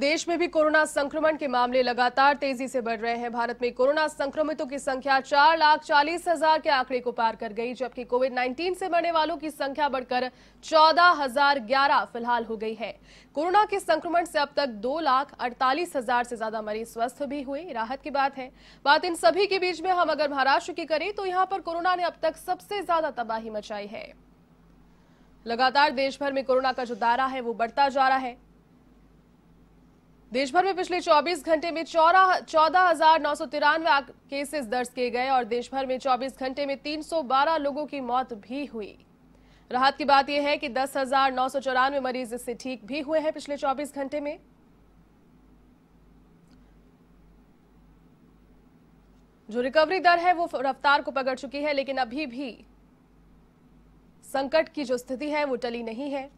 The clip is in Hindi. देश में भी कोरोना संक्रमण के मामले लगातार तेजी से बढ़ रहे हैं। भारत में कोरोना संक्रमितों की संख्या 4,40,000 के आंकड़े को पार कर गई, जबकि कोविड-19 से मरने वालों की संख्या बढ़कर 14,011 फिलहाल हो गई है। कोरोना के संक्रमण से अब तक 2,48,000 से ज्यादा मरीज स्वस्थ भी हुए, राहत की बात है। बात इन सभी के बीच में हम अगर महाराष्ट्र की करें तो यहाँ पर कोरोना ने अब तक सबसे ज्यादा तबाही मचाई है। लगातार देश भर में कोरोना का जो दायरा है वो बढ़ता जा रहा है। देश भर में पिछले 24 घंटे में 14,993 केसेस दर्ज किए गए और देश भर में 24 घंटे में 312 लोगों की मौत भी हुई। राहत की बात यह है कि 10,994 मरीज इससे ठीक भी हुए हैं पिछले 24 घंटे में। जो रिकवरी दर है वो रफ्तार को पकड़ चुकी है, लेकिन अभी भी संकट की जो स्थिति है वो टली नहीं है।